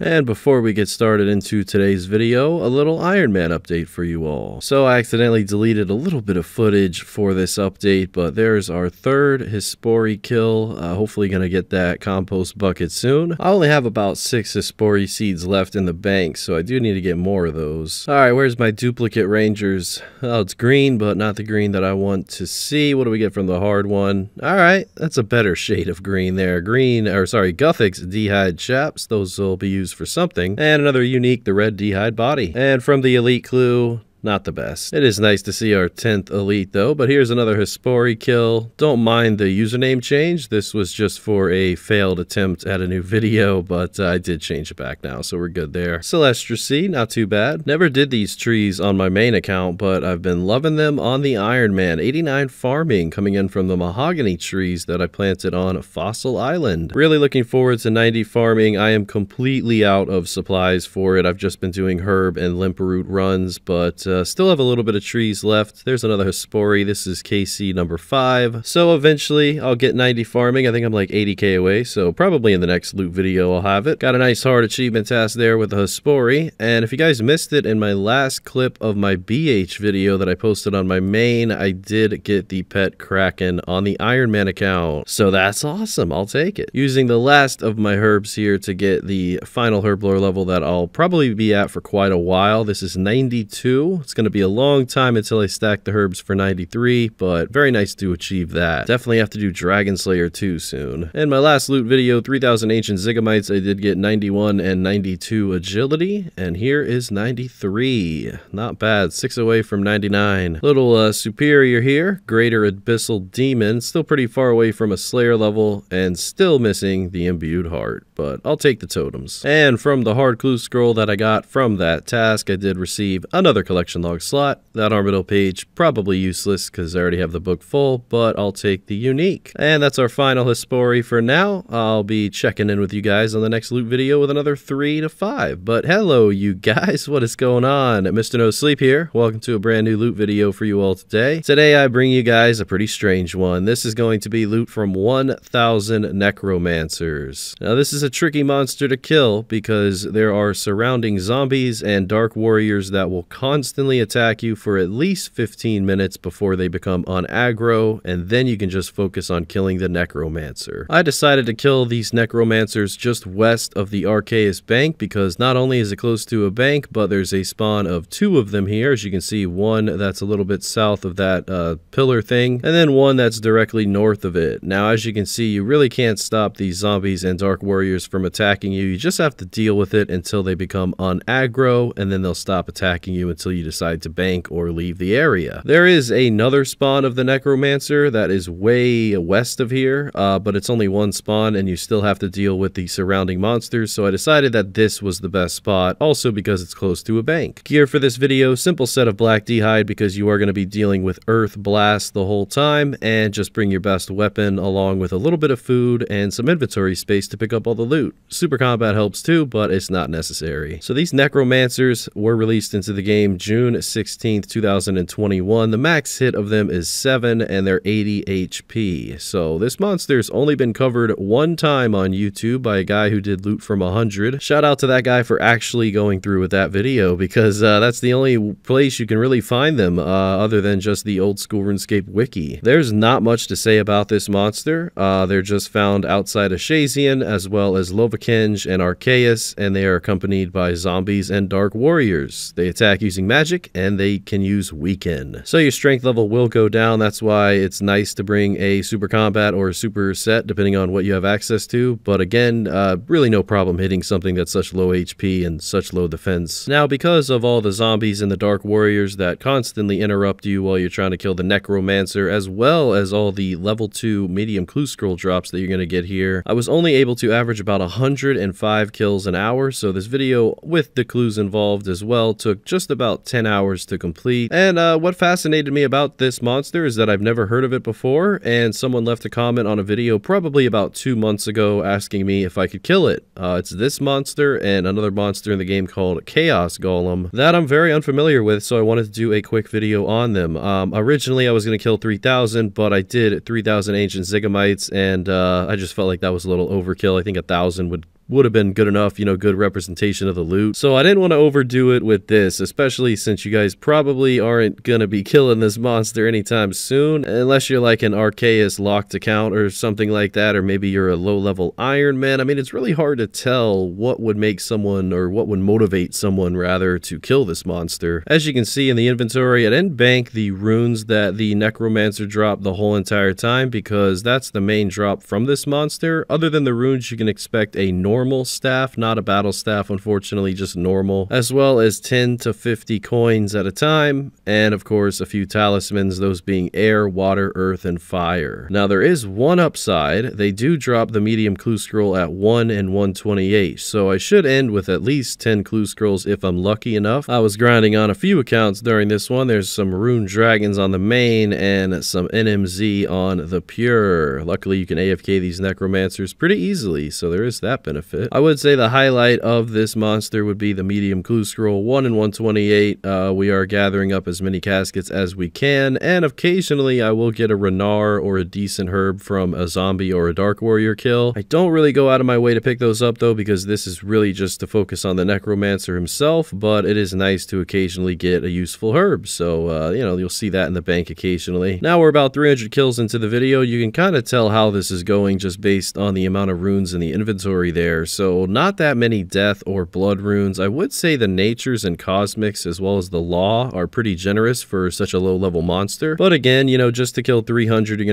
And before we get started into today's video, a little Iron Man update for you all. So I accidentally deleted a little bit of footage for this update, but there's our third Hespori kill. Hopefully gonna get that compost bucket soon. I only have about 6 Hespori seeds left in the bank, so I do need to get more of those. Alright, where's my duplicate rangers? Oh, it's green, but not the green that I want to see. What do we get from the hard one? Alright, that's a better shade of green there. Guthix Dehyde chaps. Those will be used for something, and another unique, the red Dehyde body. And from the elite clue, not the best. It is nice to see our 10th elite though, but here's another Hespori kill. Don't mind the username change. This was just for a failed attempt at a new video, but I did change it back now, so we're good there. Celestracy, not too bad. Never did these trees on my main account, but I've been loving them on the Iron Man. 89 farming coming in from the mahogany trees that I planted on Fossil Island. Really looking forward to 90 farming. I am completely out of supplies for it. I've just been doing herb and limperoot runs, but still have a little bit of trees left. There's another Hespori. This is KC number 5. So eventually I'll get 90 farming. I think I'm like 80k away, so probably in the next loot video I'll have it. Got a nice hard achievement task there with the Hespori. And if you guys missed it in my last clip of my BH video that I posted on my main, I did get the pet Kraken on the Iron Man account. So that's awesome. I'll take it. Using the last of my herbs here to get the final herb lore level that I'll probably be at for quite a while. This is 92. It's going to be a long time until I stack the herbs for 93, but very nice to achieve that. Definitely have to do Dragon Slayer 2 soon. In my last loot video, 3000 Ancient Zygomites, I did get 91 and 92 agility, and here is 93. Not bad, 6 away from 99. Little superior here, Greater Abyssal Demon, still pretty far away from a Slayer level, and still missing the Imbued Heart, but I'll take the totems. And from the hard clue scroll that I got from that task, I did receive another collection log slot. That Armadillo page, probably useless because I already have the book full, but I'll take the unique. And that's our final Hespori for now. I'll be checking in with you guys on the next loot video with another 3 to 5. But hello, you guys. What is going on? Mr. No Sleep here. Welcome to a brand new loot video for you all today. Today I bring you guys a pretty strange one. This is going to be loot from 1000 Necromancers. Now this is a tricky monster to kill because there are surrounding zombies and dark warriors that will constantly attack you for at least 15 minutes before they become unaggro, and then you can just focus on killing the necromancer. I decided to kill these necromancers just west of the Archaeus Bank because not only is it close to a bank, but there's a spawn of 2 of them here. As you can see, one that's a little bit south of that pillar thing, and then one that's directly north of it. Now, as you can see, you really can't stop these zombies and dark warriors from attacking you. You just have to deal with it until they become unaggro, and then they'll stop attacking you until you decide to bank or leave the area. There is another spawn of the necromancer that is way west of here, but it's only one spawn and you still have to deal with the surrounding monsters, so I decided that this was the best spot, also because it's close to a bank. Gear for this video, simple set of black Dehyde because you are going to be dealing with earth blast the whole time, and just bring your best weapon along with a little bit of food and some inventory space to pick up all the loot. Super combat helps too, but it's not necessary. So these necromancers were released into the game June 16th, 2021. The max hit of them is 7 and they're 80 HP. So this monster's only been covered one time on YouTube by a guy who did loot from 100. Shout out to that guy for actually going through with that video, because that's the only place you can really find them other than just the Old School Runescape wiki. There's not much to say about this monster. They're just found outside of Shayzien as well as Lovakenj and Arceus, and they are accompanied by zombies and dark warriors. They attack using magic, and they can use weaken. So your strength level will go down. That's why it's nice to bring a super combat or a super set depending on what you have access to. But again, really no problem hitting something that's such low HP and such low defense. Now, because of all the zombies and the dark warriors that constantly interrupt you while you're trying to kill the necromancer, as well as all the level 2 medium clue scroll drops that you're going to get here, I was only able to average about 105 kills an hour. So this video with the clues involved as well took just about 10 hours to complete. And what fascinated me about this monster is that I've never heard of it before, and someone left a comment on a video probably about 2 months ago asking me if I could kill it. It's this monster and another monster in the game called Chaos Golem that I'm very unfamiliar with, so I wanted to do a quick video on them. Originally I was going to kill 3000, but I did 3000 Ancient Zygomites, and I just felt like that was a little overkill. I think 1000 would would have been good enough, you know, good representation of the loot. So I didn't want to overdo it with this, especially since you guys probably aren't going to be killing this monster anytime soon, unless you're like an Arceus locked account or something like that, or maybe you're a low-level Iron Man. I mean, it's really hard to tell what would make someone, or what would motivate someone, rather, to kill this monster. As you can see in the inventory, I didn't bank the runes that the Necromancer dropped the whole entire time, because that's the main drop from this monster. Other than the runes, you can expect a normal staff, not a battle staff, unfortunately, just normal, as well as 10 to 50 coins at a time, and of course a few talismans, those being air, water, earth, and fire. Now there is one upside. They do drop the medium clue scroll at 1 and 128, so I should end with at least 10 clue scrolls if I'm lucky enough. I was grinding on a few accounts during this one. There's some rune dragons on the main and some NMZ on the pure. Luckily you can AFK these necromancers pretty easily, so there is that benefit. I would say the highlight of this monster would be the medium clue scroll 1 and 128. We are gathering up as many caskets as we can, and occasionally I will get a Renar or a decent herb from a zombie or a dark warrior kill. I don't really go out of my way to pick those up though, because this is really just to focus on the necromancer himself, but it is nice to occasionally get a useful herb, so you know, you'll see that in the bank occasionally. Now we're about 300 kills into the video. You can kind of tell how this is going just based on the amount of runes in the inventory there. So not that many death or blood runes. I would say the natures and cosmics as well as the law are pretty generous for such a low level monster. But again, you know, just to kill 300, you're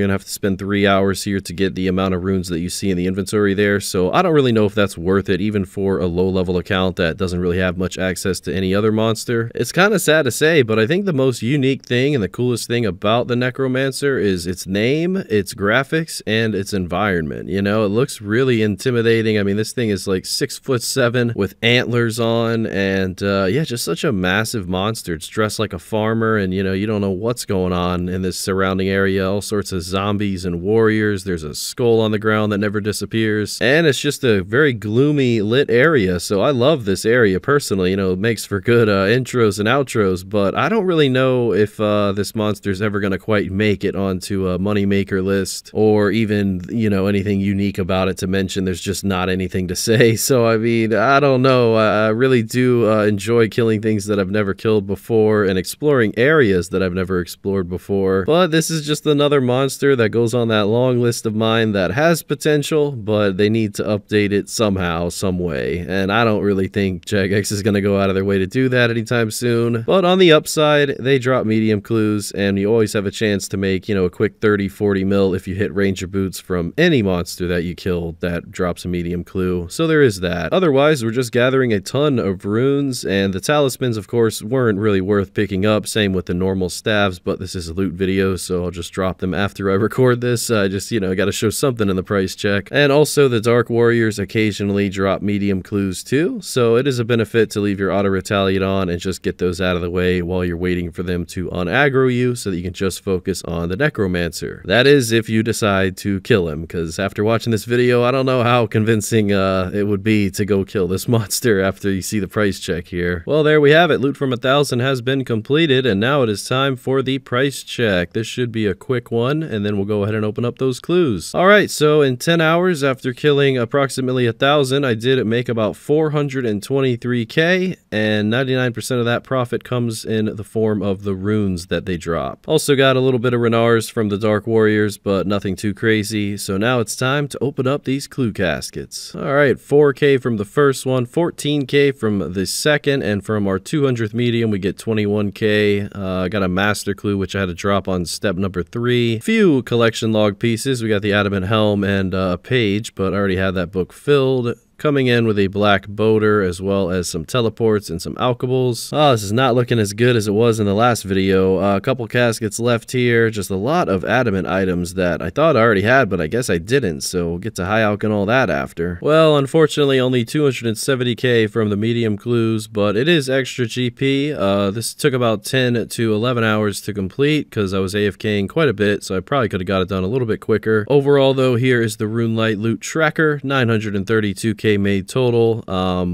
gonna have to spend 3 hours here to get the amount of runes that you see in the inventory there. So I don't really know if that's worth it, even for a low level account that doesn't really have much access to any other monster. It's kind of sad to say, but I think the most unique thing and the coolest thing about the Necromancer is its name, its graphics, and its environment. You know, it looks really intimidating. I mean, this thing is like 6'7" with antlers on, and yeah, just such a massive monster. It's dressed like a farmer, and you know, you don't know what's going on in this surrounding area. All sorts of zombies and warriors. There's a skull on the ground that never disappears, and it's just a very gloomy lit area. So I love this area personally. You know, it makes for good intros and outros. But I don't really know if this monster's ever gonna quite make it onto a moneymaker list, or even, you know, anything unique about it to mention. There's just not anything to say. So I mean, I don't know. I really do enjoy killing things that I've never killed before and exploring areas that I've never explored before, but this is just another monster that goes on that long list of mine that has potential, but they need to update it somehow, some way, and I don't really think Jagex is going to go out of their way to do that anytime soon. But on the upside, they drop medium clues, and you always have a chance to make, you know, a quick 30-40 mil if you hit ranger boots from any monster that you kill that drops a medium clue. So there is that. Otherwise, we're just gathering a ton of runes, and the talismans of course weren't really worth picking up, same with the normal staves, but this is a loot video, so I'll just drop them after I record this. I just, you know, gotta show something in the price check. And also the dark warriors occasionally drop medium clues too, so it is a benefit to leave your auto retaliate on and just get those out of the way while you're waiting for them to unaggro you, so that you can just focus on the necromancer. That is if you decide to kill him, because after watching this video, I don't know how convincing it would be to go kill this monster after you see the price check here. Well, there we have it. Loot from 1,000 has been completed, and now it is time for the price check. This should be a quick one, and then we'll go ahead and open up those clues. All right, so in 10 hours after killing approximately 1,000, I did make about 423k, and 99% of that profit comes in the form of the runes that they drop. Also got a little bit of Renars from the Dark Warriors, but nothing too crazy. So now it's time to open up these clue caskets. All right, 4k from the first one, 14k from the second, and from our 200th medium, we get 21k. Got a master clue, which I had to drop on step number 3. Few collection log pieces. We got the adamant helm and a page, but I already had that book filled. Coming in with a black boater, as well as some teleports and some alchemables. Oh, this is not looking as good as it was in the last video. A couple caskets left here. Just a lot of adamant items that I thought I already had, but I guess I didn't. So we'll get to high alch and all that after. Well, unfortunately, only 270k from the medium clues, but it is extra GP. This took about 10 to 11 hours to complete because I was AFKing quite a bit, so I probably could have got it done a little bit quicker. Overall, though, here is the RuneLite loot tracker, 932k. 3K made total,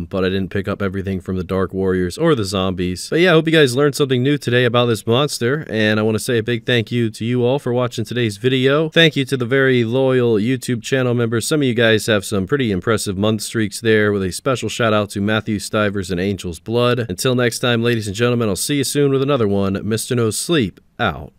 but I didn't pick up everything from the Dark Warriors or the zombies. But yeah, I hope you guys learned something new today about this monster, and I want to say a big thank you to you all for watching today's video. Thank you to the very loyal YouTube channel members. Some of you guys have some pretty impressive month streaks there, with a special shout out to Matthew Stivers and Angel's Blood. Until next time, ladies and gentlemen, I'll see you soon with another one. Mr. No Sleep out.